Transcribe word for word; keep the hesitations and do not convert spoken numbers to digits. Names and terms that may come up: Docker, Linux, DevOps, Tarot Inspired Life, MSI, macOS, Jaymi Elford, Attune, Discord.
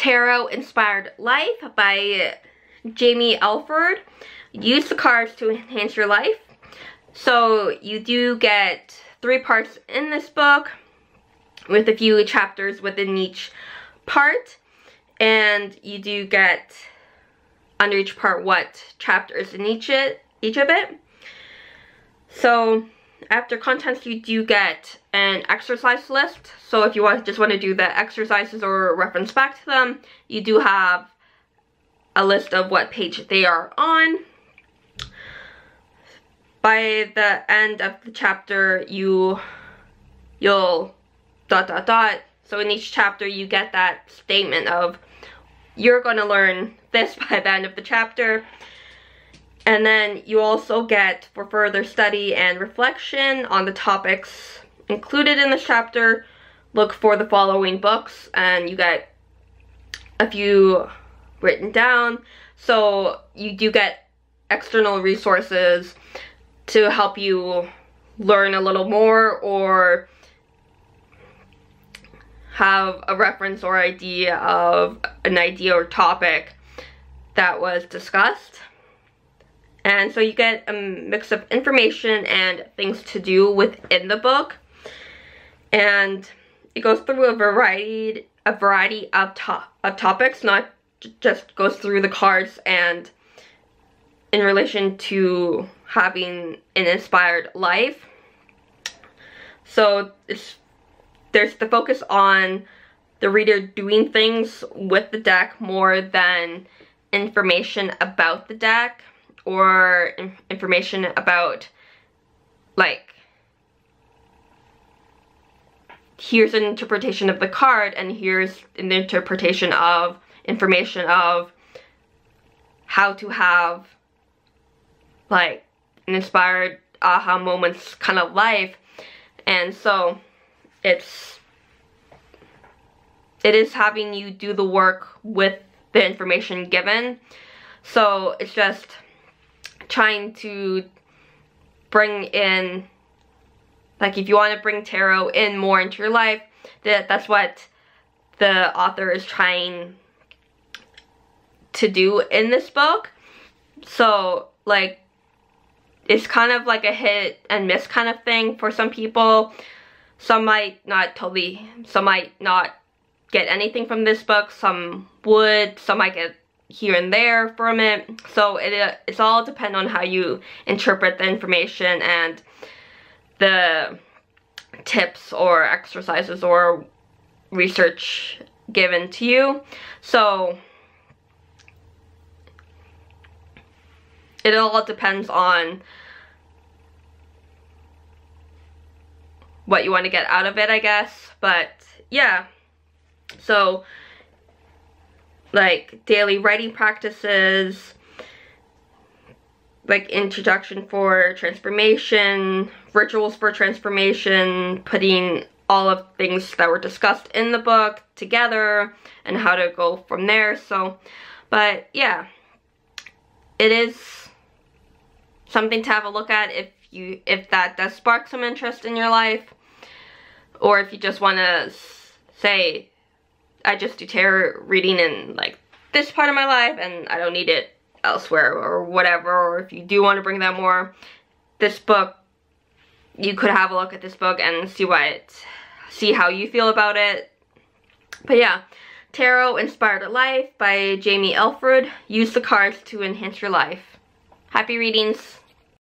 Tarot Inspired Life by Jaymi Elford. Use the cards to enhance your life. So you do get three parts in this book with a few chapters within each part, and you do get under each part what chapter is in each it each of it. So after contents, you do get an exercise list. So if you want just want to do the exercises or reference back to them, you do have a list of what page they are on. By the end of the chapter, you you'll dot dot dot. So in each chapter, you get that statement of you're going to learn this by the end of the chapter. And then you also get for further study and reflection on the topics included in this chapter, look for the following books, and you get a few written down. So you do get external resources to help you learn a little more or have a reference or idea of an idea or topic that was discussed. And so you get a mix of information and things to do within the book, and it goes through a variety a variety of, to of topics, not just goes through the cards and in relation to having an inspired life. So it's, there's the focus on the reader doing things with the deck more than information about the deck or in information about, like, here's an interpretation of the card and here's an interpretation of information of how to have, like, an inspired aha moments kind of life. And so it's it is having you do the work with the information given. So it's just trying to bring in, like, if you want to bring tarot in more into your life, that that's what the author is trying to do in this book. So, like, it's kind of like a hit and miss kind of thing for some people. Some might not totally, some might not get anything from this book, some would, some might get here and there from it. So it, it's all depend on how you interpret the information and the tips or exercises or research given to you. So it all depends on what you want to get out of it, I guess. But yeah, so like daily writing practices, like introduction for transformation, rituals for transformation, putting all of things that were discussed in the book together and how to go from there. So, but yeah, it is something to have a look at if you if that does spark some interest in your life. Or if you just want to say, I just do tarot reading in, like, this part of my life and I don't need it elsewhere or whatever. Or if you do want to bring that more, this book, you could have a look at this book and see what it, see how you feel about it. But yeah, Tarot Inspired Life by Jaymi Elford. Use the cards to enhance your life. Happy readings.